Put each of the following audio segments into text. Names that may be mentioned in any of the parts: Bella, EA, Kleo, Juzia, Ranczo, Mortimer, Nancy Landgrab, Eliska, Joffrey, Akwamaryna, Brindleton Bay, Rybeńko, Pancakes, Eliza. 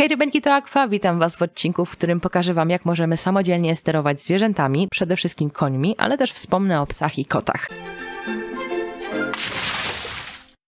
Hej rybenki, to Aqua, witam was w odcinku, w którym pokażę wam, jak możemy samodzielnie sterować zwierzętami, przede wszystkim końmi, ale też wspomnę o psach i kotach.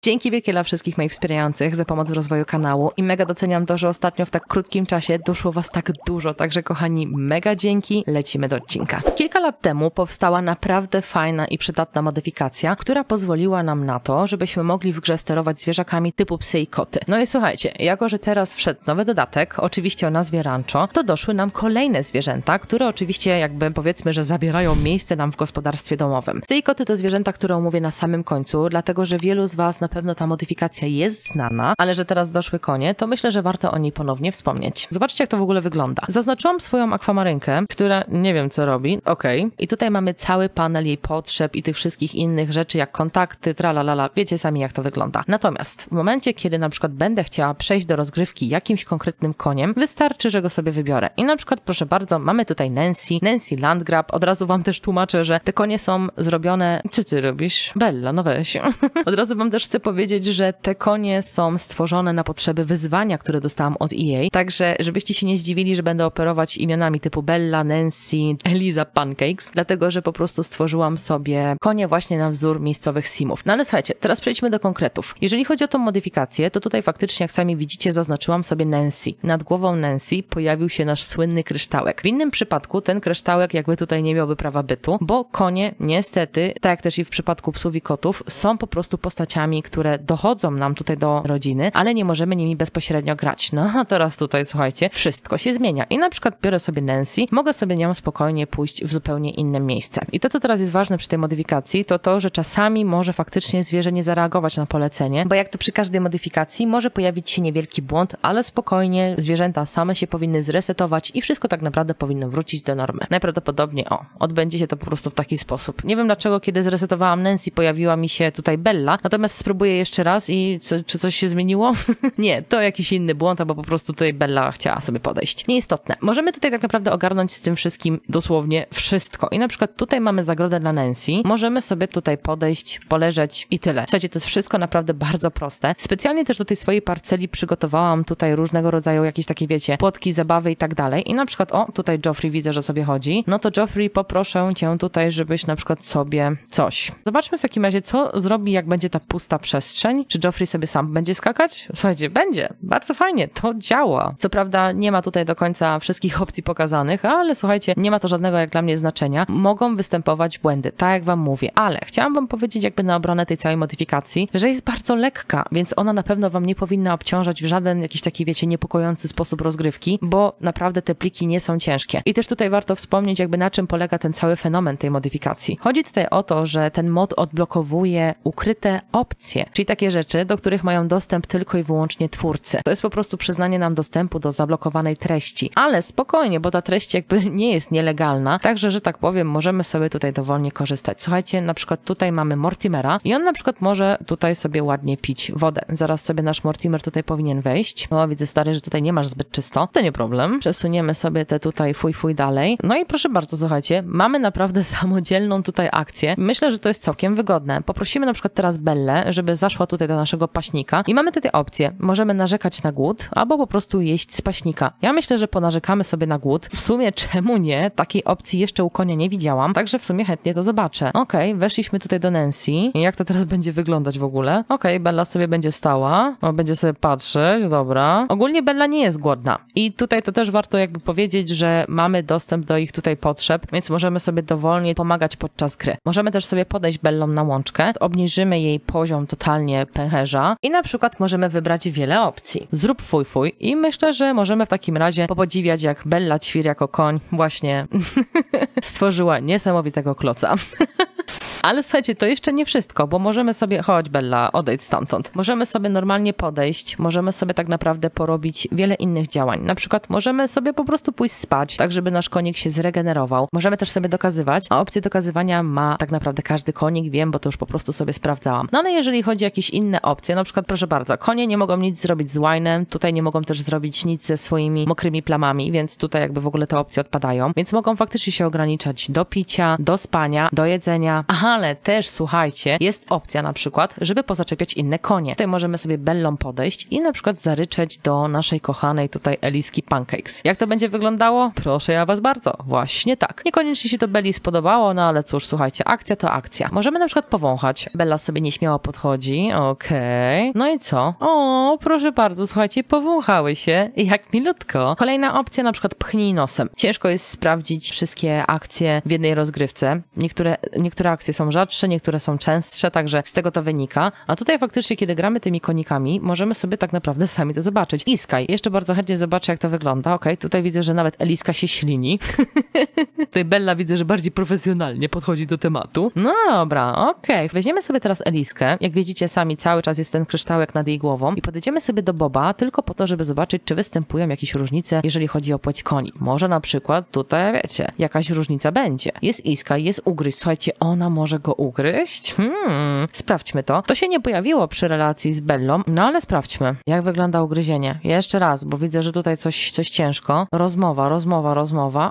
Dzięki wielkie dla wszystkich moich wspierających za pomoc w rozwoju kanału i mega doceniam to, że ostatnio w tak krótkim czasie doszło was tak dużo, także kochani mega dzięki, lecimy do odcinka. Kilka lat temu powstała naprawdę fajna i przydatna modyfikacja, która pozwoliła nam na to, żebyśmy mogli w grze sterować zwierzakami typu psy i koty. No i słuchajcie, jako że teraz wszedł nowy dodatek, oczywiście o nazwie Rancho, to doszły nam kolejne zwierzęta, które oczywiście jakby powiedzmy, że zabierają miejsce nam w gospodarstwie domowym. Psy i koty to zwierzęta, które omówię na samym końcu, dlatego że wielu z was na pewno ta modyfikacja jest znana, ale że teraz doszły konie, to myślę, że warto o niej ponownie wspomnieć. Zobaczcie, jak to w ogóle wygląda. Zaznaczyłam swoją akwamarynkę, która nie wiem, co robi. Okej. I tutaj mamy cały panel jej potrzeb i tych wszystkich innych rzeczy, jak kontakty, tralalala. Wiecie sami, jak to wygląda. Natomiast w momencie, kiedy na przykład będę chciała przejść do rozgrywki jakimś konkretnym koniem, wystarczy, że go sobie wybiorę. I na przykład, proszę bardzo, mamy tutaj Nancy Landgrab. Od razu wam też tłumaczę, że te konie są zrobione... Co ty robisz? Bella, no weź. Od razu wam też chcę powiedzieć, że te konie są stworzone na potrzeby wyzwania, które dostałam od EA, także żebyście się nie zdziwili, że będę operować imionami typu Bella, Nancy, Eliza, Pancakes, dlatego, że po prostu stworzyłam sobie konie właśnie na wzór miejscowych simów. No ale słuchajcie, teraz przejdźmy do konkretów. Jeżeli chodzi o tą modyfikację, to tutaj faktycznie, jak sami widzicie, zaznaczyłam sobie Nancy. Nad głową Nancy pojawił się nasz słynny kryształek. W innym przypadku ten kryształek jakby tutaj nie miałby prawa bytu, bo konie niestety, tak jak też i w przypadku psów i kotów, są po prostu postaciami, które dochodzą nam tutaj do rodziny, ale nie możemy nimi bezpośrednio grać. No a teraz tutaj, słuchajcie, wszystko się zmienia. I na przykład biorę sobie Nancy, mogę sobie nią spokojnie pójść w zupełnie inne miejsce. I to, co teraz jest ważne przy tej modyfikacji, to to, że czasami może faktycznie zwierzę nie zareagować na polecenie, bo jak to przy każdej modyfikacji może pojawić się niewielki błąd, ale spokojnie zwierzęta same się powinny zresetować i wszystko tak naprawdę powinno wrócić do normy. Najprawdopodobniej, odbędzie się to po prostu w taki sposób. Nie wiem dlaczego, kiedy zresetowałam Nancy, pojawiła mi się tutaj Bella, natomiast spróbuję jeszcze raz i czy coś się zmieniło? Nie, to jakiś inny błąd, albo po prostu tutaj Bella chciała sobie podejść. Nieistotne. Możemy tutaj tak naprawdę ogarnąć z tym wszystkim dosłownie wszystko. I na przykład tutaj mamy zagrodę dla Nancy. Możemy sobie tutaj podejść, poleżeć i tyle. Słuchajcie, to jest wszystko naprawdę bardzo proste. Specjalnie też do tej swojej parceli przygotowałam tutaj różnego rodzaju jakieś takie, wiecie, płotki, zabawy i tak dalej. I na przykład, tutaj Joffrey widzę, że sobie chodzi. No to Joffrey, poproszę cię tutaj, żebyś na przykład sobie coś. Zobaczmy w takim razie, co zrobi, jak będzie ta pusta przestrzeń. Czy Joffrey sobie sam będzie skakać? Słuchajcie, będzie. Bardzo fajnie. To działa. Co prawda nie ma tutaj do końca wszystkich opcji pokazanych, ale słuchajcie, nie ma to żadnego jak dla mnie znaczenia. Mogą występować błędy, tak jak wam mówię, ale chciałam wam powiedzieć jakby na obronę tej całej modyfikacji, że jest bardzo lekka, więc ona na pewno wam nie powinna obciążać w żaden jakiś taki, wiecie, niepokojący sposób rozgrywki, bo naprawdę te pliki nie są ciężkie. I też tutaj warto wspomnieć jakby na czym polega ten cały fenomen tej modyfikacji. Chodzi tutaj o to, że ten mod odblokowuje ukryte opcje, czyli takie rzeczy, do których mają dostęp tylko i wyłącznie twórcy. To jest po prostu przyznanie nam dostępu do zablokowanej treści. Ale spokojnie, bo ta treść jakby nie jest nielegalna, także, że tak powiem, możemy sobie tutaj dowolnie korzystać. Słuchajcie, na przykład tutaj mamy Mortimera i on na przykład może tutaj sobie ładnie pić wodę. Zaraz sobie nasz Mortimer tutaj powinien wejść. O, widzę stary, że tutaj nie masz zbyt czysto. To nie problem. Przesuniemy sobie te tutaj fuj dalej. No i proszę bardzo, słuchajcie, mamy naprawdę samodzielną tutaj akcję. Myślę, że to jest całkiem wygodne. Poprosimy na przykład teraz Bellę, żeby zaszła tutaj do naszego paśnika i mamy tutaj opcję. Możemy narzekać na głód albo po prostu jeść z paśnika. Ja myślę, że ponarzekamy sobie na głód. W sumie czemu nie? Takiej opcji jeszcze u konia nie widziałam, także w sumie chętnie to zobaczę. Okej, weszliśmy tutaj do Nancy. Jak to teraz będzie wyglądać w ogóle? Okej, Bella sobie będzie stała. Będzie sobie patrzeć, dobra. Ogólnie Bella nie jest głodna. I tutaj to też warto jakby powiedzieć, że mamy dostęp do ich tutaj potrzeb, więc możemy sobie dowolnie pomagać podczas gry. Możemy też sobie podejść Bellą na łączkę. Obniżymy jej poziom totalnie pęcherza i na przykład możemy wybrać wiele opcji. Zrób fuj i myślę, że możemy w takim razie popodziwiać, jak Bella Ćwir jako koń właśnie stworzyła niesamowitego kloca. Ale słuchajcie, to jeszcze nie wszystko, bo możemy sobie... Chodź Bella, odejdź stamtąd. Możemy sobie normalnie podejść, możemy sobie tak naprawdę porobić wiele innych działań. Na przykład możemy sobie po prostu pójść spać, tak żeby nasz konik się zregenerował. Możemy też sobie dokazywać, a opcję dokazywania ma tak naprawdę każdy konik, wiem, bo to już po prostu sobie sprawdzałam. No ale jeżeli chodzi o jakieś inne opcje, na przykład proszę bardzo, konie nie mogą nic zrobić z łajnem, tutaj nie mogą też zrobić nic ze swoimi mokrymi plamami, więc tutaj jakby w ogóle te opcje odpadają. Więc mogą faktycznie się ograniczać do picia, do spania, do jedzenia. Aha, ale też, słuchajcie, jest opcja na przykład, żeby pozaczepiać inne konie. Tutaj możemy sobie Bellą podejść i na przykład zaryczeć do naszej kochanej tutaj Eliski Pancakes. Jak to będzie wyglądało? Proszę ja was bardzo. Właśnie tak. Niekoniecznie się to Belli spodobało, no ale cóż, słuchajcie, akcja to akcja. Możemy na przykład powąchać. Bella sobie nieśmiało podchodzi. Okej. No i co? O, proszę bardzo, słuchajcie, powąchały się. Jak milutko. Kolejna opcja, na przykład pchnij nosem. Ciężko jest sprawdzić wszystkie akcje w jednej rozgrywce. Niektóre akcje są rzadsze, niektóre są częstsze, także z tego to wynika. A tutaj faktycznie, kiedy gramy tymi konikami, możemy sobie tak naprawdę sami to zobaczyć. Iskaj. Jeszcze bardzo chętnie zobaczę, jak to wygląda. Okej, tutaj widzę, że nawet Eliska się ślini. Tutaj Bella widzę, że bardziej profesjonalnie podchodzi do tematu. No dobra, okej. Weźmiemy sobie teraz Eliskę. Jak widzicie sami, cały czas jest ten kryształek nad jej głową. I podejdziemy sobie do Boba tylko po to, żeby zobaczyć, czy występują jakieś różnice, jeżeli chodzi o płeć koni. Może na przykład tutaj, wiecie, jakaś różnica będzie. Jest Iska, jest ugryź. Słuchajcie, ona może go ugryźć? Sprawdźmy to. To się nie pojawiło przy relacji z Bellą, no ale sprawdźmy, jak wygląda ugryzienie. Jeszcze raz, bo widzę, że tutaj coś ciężko. Rozmowa.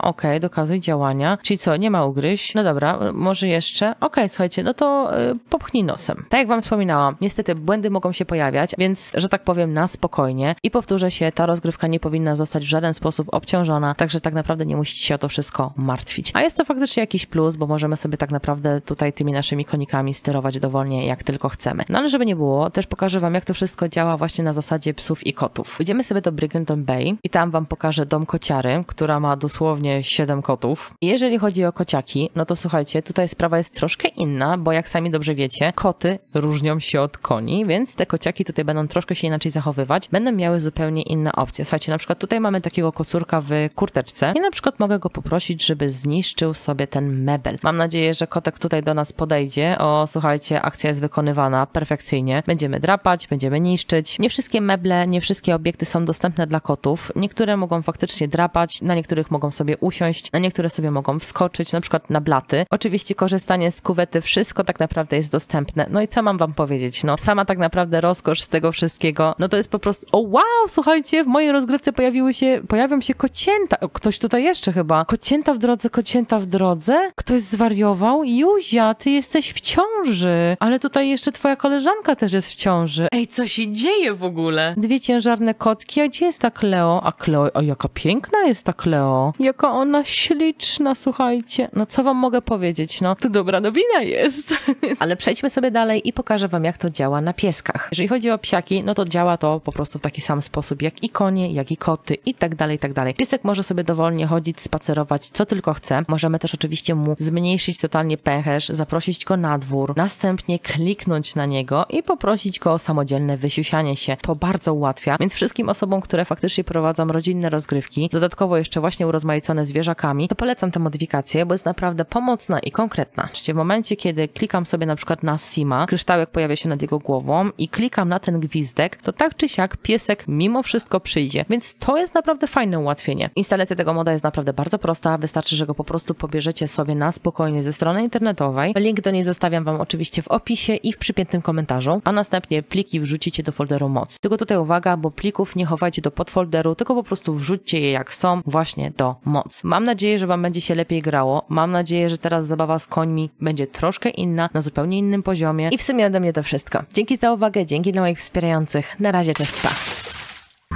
Okej, dokazuj działania. Czyli co, nie ma ugryź? No dobra, może jeszcze? Okej, słuchajcie, no to popchnij nosem. Tak jak wam wspominałam, niestety błędy mogą się pojawiać, więc, że tak powiem, na spokojnie. I powtórzę się, ta rozgrywka nie powinna zostać w żaden sposób obciążona, także tak naprawdę nie musicie się o to wszystko martwić. A jest to faktycznie jakiś plus, bo możemy sobie tak naprawdę tutaj tymi naszymi konikami sterować dowolnie, jak tylko chcemy. No ale żeby nie było, też pokażę wam, jak to wszystko działa właśnie na zasadzie psów i kotów. Idziemy sobie do Brindleton Bay i tam wam pokażę dom kociary, która ma dosłownie 7 kotów. I jeżeli chodzi o kociaki, no to słuchajcie, tutaj sprawa jest troszkę inna, bo jak sami dobrze wiecie, koty różnią się od koni, więc te kociaki tutaj będą troszkę się inaczej zachowywać, będą miały zupełnie inne opcje. Słuchajcie, na przykład tutaj mamy takiego kocurka w kurteczce i na przykład mogę go poprosić, żeby zniszczył sobie ten mebel. Mam nadzieję, że kotek tutaj do nas podejdzie. O, słuchajcie, akcja jest wykonywana perfekcyjnie. Będziemy drapać, będziemy niszczyć. Nie wszystkie meble, nie wszystkie obiekty są dostępne dla kotów. Niektóre mogą faktycznie drapać, na niektórych mogą sobie usiąść, na niektóre sobie mogą wskoczyć, na przykład na blaty. Oczywiście korzystanie z kuwety, wszystko tak naprawdę jest dostępne. No i co mam wam powiedzieć? No, sama tak naprawdę rozkosz z tego wszystkiego, no to jest po prostu, o wow, słuchajcie, w mojej rozgrywce pojawią się kocięta. Ktoś tutaj jeszcze chyba. Kocięta w drodze? Ktoś zwariował? Juzia, ty jesteś w ciąży. Ale tutaj jeszcze twoja koleżanka też jest w ciąży. Ej, co się dzieje w ogóle? 2 ciężarne kotki, a gdzie jest ta Kleo? A Kleo, o jaka piękna jest ta Kleo. Jaka ona śliczna, słuchajcie. No co wam mogę powiedzieć? No, to dobra nowina jest. Ale przejdźmy sobie dalej i pokażę wam, jak to działa na pieskach. Jeżeli chodzi o psiaki, no to działa to po prostu w taki sam sposób, jak i konie, jak i koty i tak dalej, i tak dalej. Piesek może sobie dowolnie chodzić, spacerować, co tylko chce. Możemy też oczywiście mu zmniejszyć totalnie pęcherz, zaprosić go na dwór, następnie kliknąć na niego i poprosić go o samodzielne wysiusianie się. To bardzo ułatwia, więc wszystkim osobom, które faktycznie prowadzą rodzinne rozgrywki, dodatkowo jeszcze właśnie urozmaicone zwierzakami, to polecam tę modyfikację, bo jest naprawdę pomocna i konkretna. W momencie, kiedy klikam sobie na przykład na Sima, kryształek pojawia się nad jego głową i klikam na ten gwizdek, to tak czy siak piesek mimo wszystko przyjdzie, więc to jest naprawdę fajne ułatwienie. Instalacja tego moda jest naprawdę bardzo prosta, wystarczy, że go po prostu pobierzecie sobie na spokojnie ze strony internetowej. Link do niej zostawiam wam oczywiście w opisie i w przypiętym komentarzu, a następnie pliki wrzucicie do folderu moc. Tylko tutaj uwaga, bo plików nie chowajcie do podfolderu, tylko po prostu wrzućcie je jak są właśnie do moc. Mam nadzieję, że wam będzie się lepiej grało, mam nadzieję, że teraz zabawa z końmi będzie troszkę inna, na zupełnie innym poziomie i w sumie ode mnie to wszystko. Dzięki za uwagę, dzięki dla moich wspierających. Na razie, cześć, pa!